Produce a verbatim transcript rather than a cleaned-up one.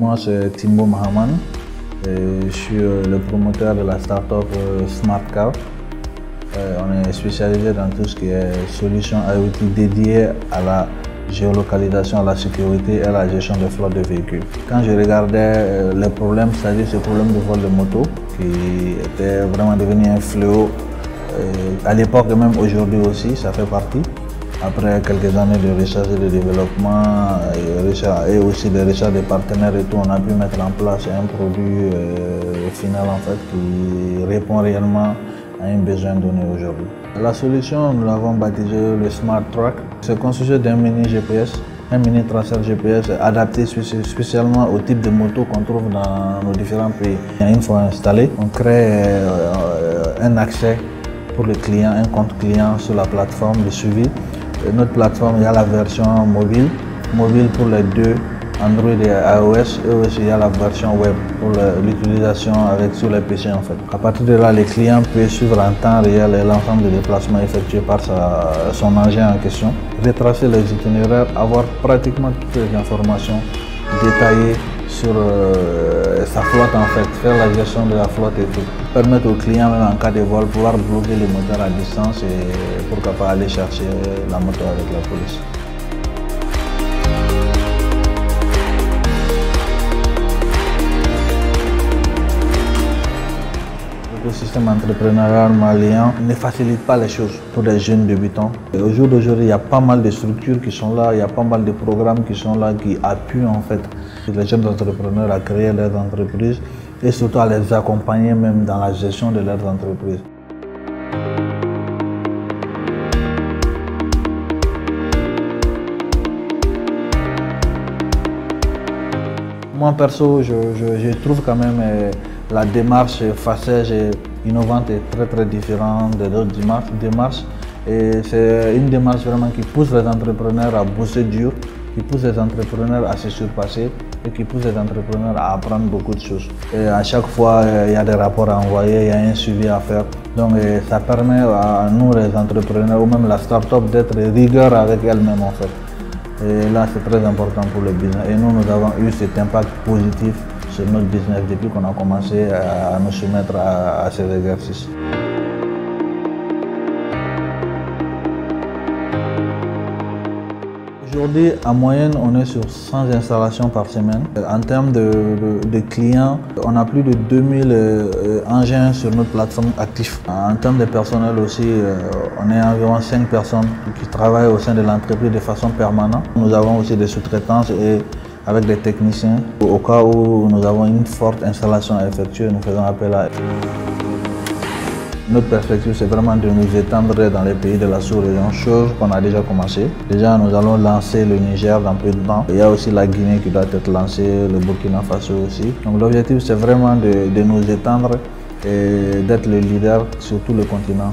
Moi, c'est Timbo Mahaman. Et je suis le promoteur de la start-up Smart Track. On est spécialisé dans tout ce qui est solutions I O T dédiées à la géolocalisation, à la sécurité et à la gestion des flottes de véhicules. Quand je regardais les problèmes, c'est-à-dire ce problème de vol de moto qui était vraiment devenu un fléau à l'époque et même aujourd'hui aussi, ça fait partie. Après quelques années de recherche et de développement et aussi de recherche des partenaires et tout, on a pu mettre en place un produit euh, final en fait qui répond réellement à un besoin donné aujourd'hui. La solution, nous l'avons baptisée le Smart Track. C'est constitué d'un mini G P S, un mini traceur G P S adapté spécialement au type de moto qu'on trouve dans nos différents pays. Une fois installé, on crée euh, un accès pour le client, un compte client sur la plateforme de suivi. Notre plateforme, il y a la version mobile, mobile pour les deux, Android et iOS, et aussi il y a la version web pour l'utilisation avec sur les P C en fait. À partir de là, les clients peuvent suivre en temps réel l'ensemble des déplacements effectués par sa, son engin en question, retracer les itinéraires, avoir pratiquement toutes les informations détaillées sur euh, sa flotte en fait, faire la gestion de la flotte et tout. Permettre aux clients même en cas de vol pouvoir bloquer les moteurs à distance et pourquoi pas aller chercher la moto avec la police. Le système entrepreneurial malien ne facilite pas les choses pour les jeunes débutants. Et au jour d'aujourd'hui, il y a pas mal de structures qui sont là, il y a pas mal de programmes qui sont là, qui appuient en fait les jeunes entrepreneurs à créer leurs entreprises et surtout à les accompagner même dans la gestion de leurs entreprises. Moi perso, je, je, je trouve quand même eh, la démarche FACEJ innovante est très très différente de d'autres démarches. Et c'est une démarche vraiment qui pousse les entrepreneurs à bosser dur, qui pousse les entrepreneurs à se surpasser et qui pousse les entrepreneurs à apprendre beaucoup de choses. Et à chaque fois, il y a des rapports à envoyer, il y a un suivi à faire. Donc ça permet à nous les entrepreneurs ou même la start-up d'être rigueur avec elle-même en fait. Et là, c'est très important pour le business. Et nous, nous avons eu cet impact positif sur notre business depuis qu'on a commencé à nous soumettre à, à ces exercices. Aujourd'hui, en moyenne, on est sur cent installations par semaine. En termes de, de, de clients, on a plus de deux mille euh, engins sur notre plateforme actifs. En termes de personnel aussi, euh, on est environ cinq personnes qui travaillent au sein de l'entreprise de façon permanente. Nous avons aussi des sous-traitances et avec des techniciens. Au cas où nous avons une forte installation à effectuer, nous faisons appel à eux. Notre perspective, c'est vraiment de nous étendre dans les pays de la sous-région, chose qu'on a déjà commencé. Déjà, nous allons lancer le Niger dans peu de temps. Il y a aussi la Guinée qui doit être lancée, le Burkina Faso aussi. Donc l'objectif, c'est vraiment de, de nous étendre et d'être le leader sur tout le continent.